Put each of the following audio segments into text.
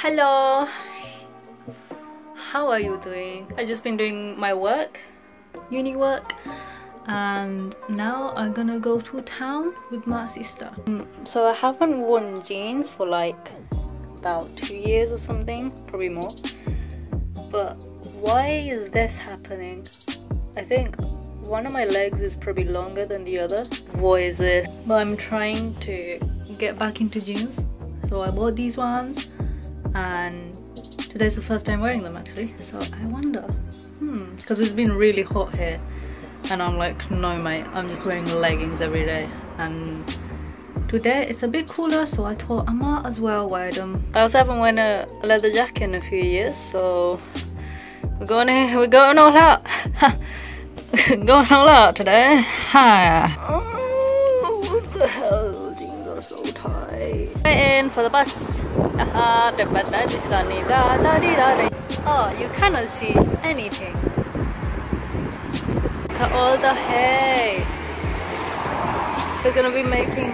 Hello, how are you doing? I've just been doing my work, uni work, and now I'm gonna go to town with my sister. So I haven't worn jeans for like about 2 years or something, probably more. But why is this happening? I think one of my legs is probably longer than the other. What is this? But I'm trying to get back into jeans, so I bought these ones. And today's the first time wearing them actually, so I wonder, because it's been really hot here and I'm like, no mate, I'm just wearing leggings every day, and today it's a bit cooler, so I thought I might as well wear them. I also haven't worn a leather jacket in a few years, so we're going all out. Going all out today. Ha. Oh, what the hell, jeans are so tight. Waiting for the bus. Oh, you cannot see anything. Look at all the hay. We're gonna be making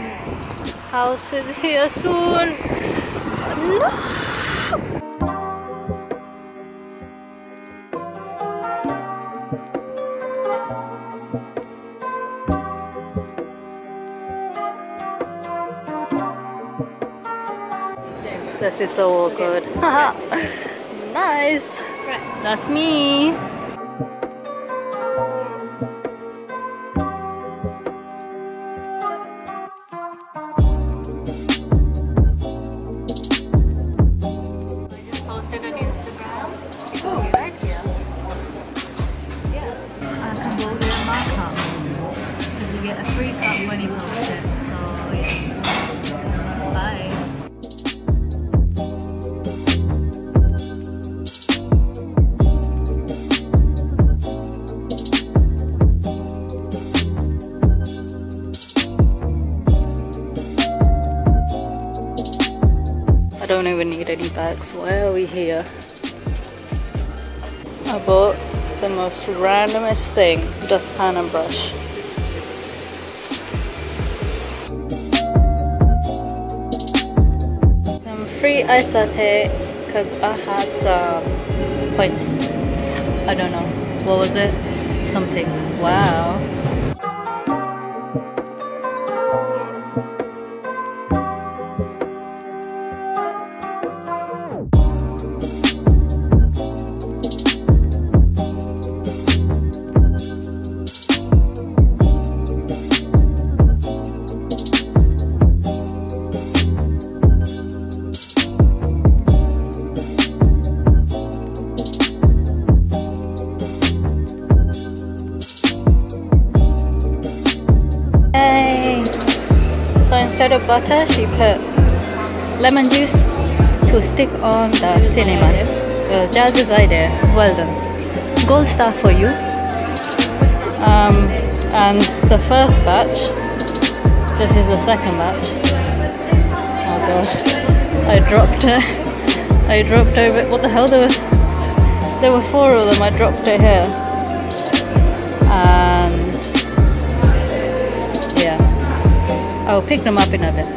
houses here soon. No. This is so awkward. Okay. Right. Nice. Right. That's me. I just posted on Instagram. Oh, you like here? Yeah. I can go with a markup because you get a free cup when you post it. So yeah. Bye. Don't even need any bags. Why are we here? I bought the most randomest thing, dustpan and brush. Some free ice latte because I had some points. I don't know. What was it? Something. Wow. So instead of butter, she put lemon juice to stick on the cinnamon. It was Jazz's idea. Well done. Gold star for you. And the first batch, this is the second batch. Oh gosh, I dropped over. What the hell? There were four of them. I dropped it here. And yeah. I'll pick them up in a bit.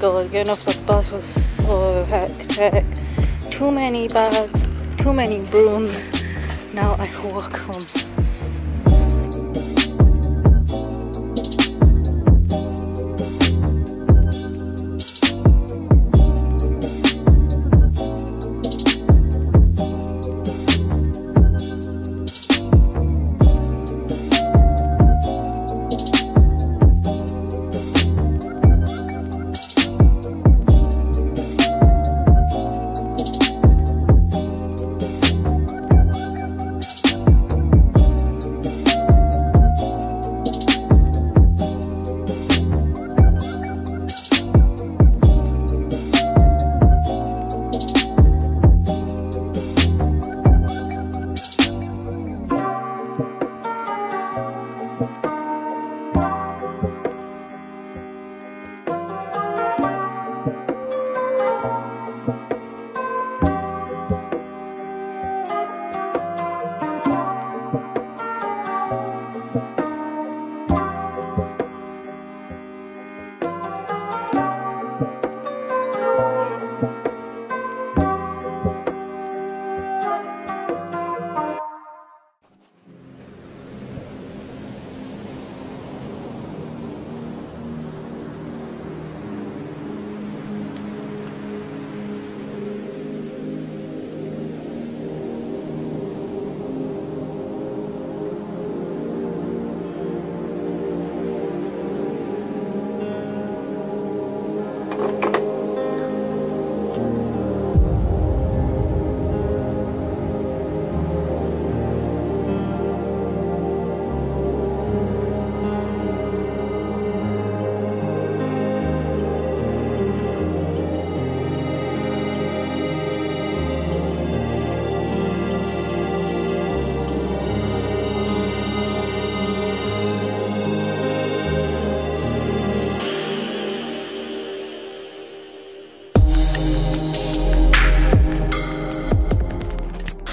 God, getting off the bus was so hectic. Too many bags, too many brooms. Now I walk home.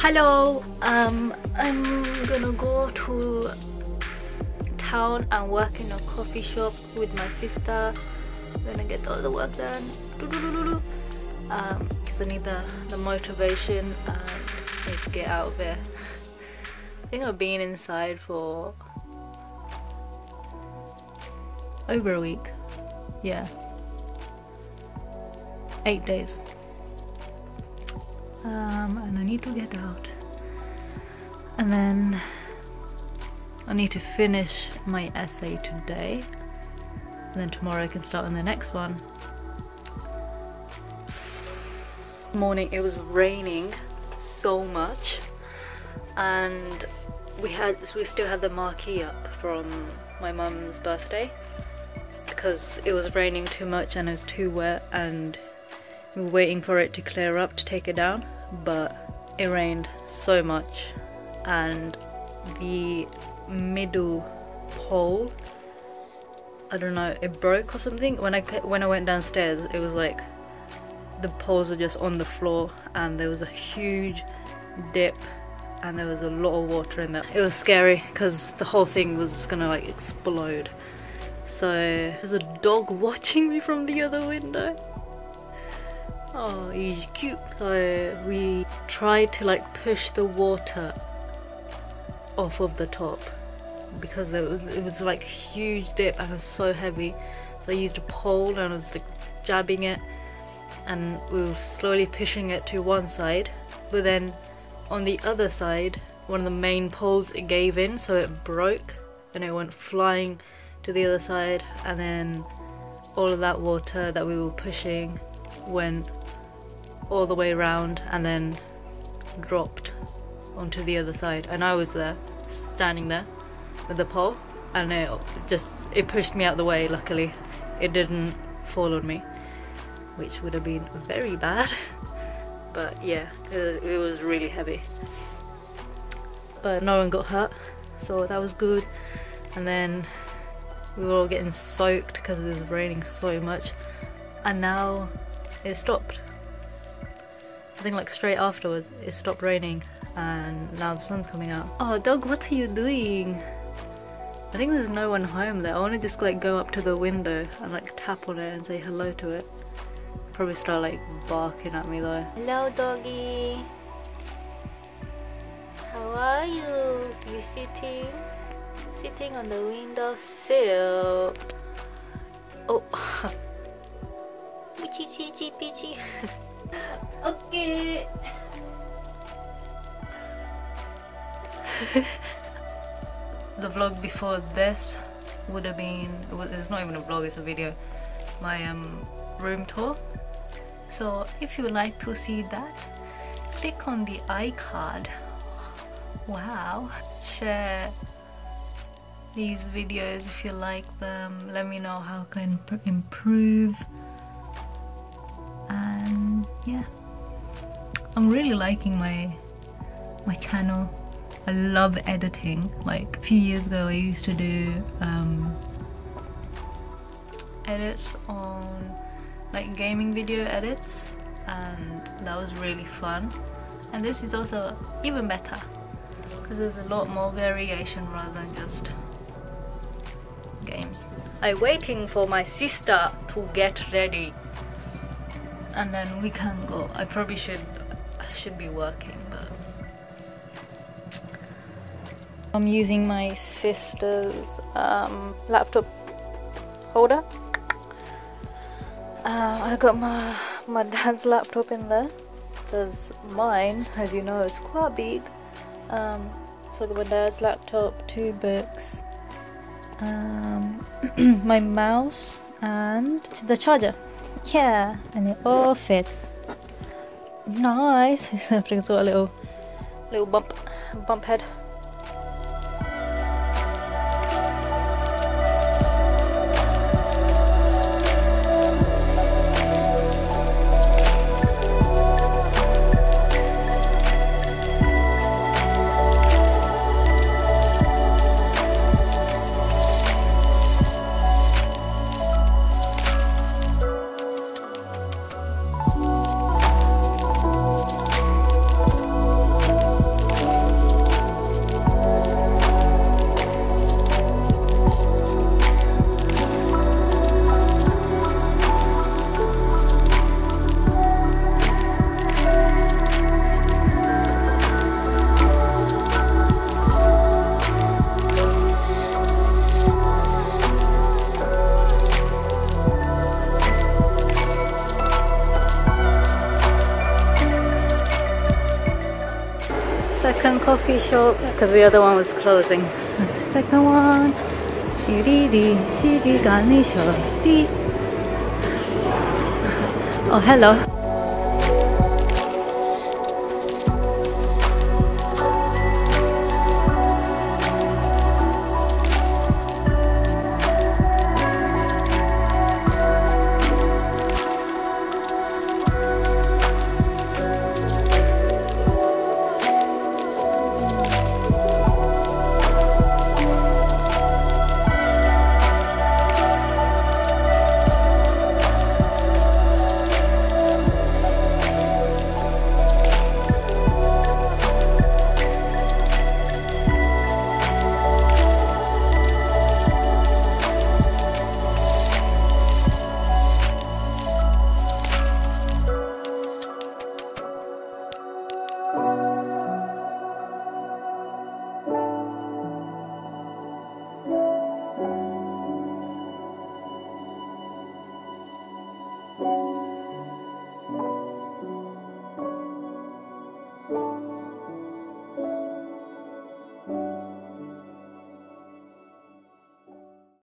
Hello, I'm gonna go to town and work in a coffee shop with my sister. I'm gonna get all the work done. Because I need the motivation and let's get out of there. I think I've been inside for over a week. Yeah, 8 days. And I need to get out, and then I need to finish my essay today, and then tomorrow I can start on the next one. Morning it was raining so much, and we still had the marquee up from my mum's birthday because it was raining too much and it was too wet, and we were waiting for it to clear up to take it down. But it rained so much, and the middle pole, I don't know, it broke or something. When I went downstairs, it was like the poles were just on the floor, and there was a huge dip, and there was a lot of water in there. It was scary because the whole thing was gonna like explode. So there's a dog watching me from the other window. Oh, he's cute. So we tried to like push the water off of the top because it was like a huge dip and it was so heavy. So I used a pole and I was like jabbing it, and we were slowly pushing it to one side, but then on the other side, one of the main poles, it gave in, so it broke and it went flying to the other side, and then all of that water that we were pushing went all the way around and then dropped onto the other side. And I was there, standing there with the pole, and it pushed me out the way. Luckily it didn't fall on me, which would have been very bad, but yeah, it was really heavy, but no one got hurt, so that was good. And then we were all getting soaked because it was raining so much, and now it stopped. I think like straight afterwards it stopped raining, and now the sun's coming out. Oh dog, what are you doing? I think there's no one home there. I want to just like go up to the window and like tap on it and say hello to it. Probably start like barking at me though. Hello doggy, how are you? You sitting on the windowsill. Oh. Peachy. Okay. The vlog before this would have been, it's not even a vlog, it's a video, my room tour. So if you like to see that, click on the iCard. Wow. Share these videos if you like them. Let me know how I can improve. And yeah, I'm really liking my channel. I love editing. Like a few years ago I used to do edits on like gaming video edits, and that was really fun. And this is also even better because there's a lot more variation rather than just games. I'm waiting for my sister to get ready, and then we can go. I probably should be working, but I'm using my sister's laptop holder. I got my dad's laptop in there because mine, as you know, is quite big. So I got my dad's laptop, 2 books, my mouse and the charger. Yeah, and it all fits nice. Except it's got a little bump head. Mexican coffee shop because the other one was closing. Second one. Oh, hello.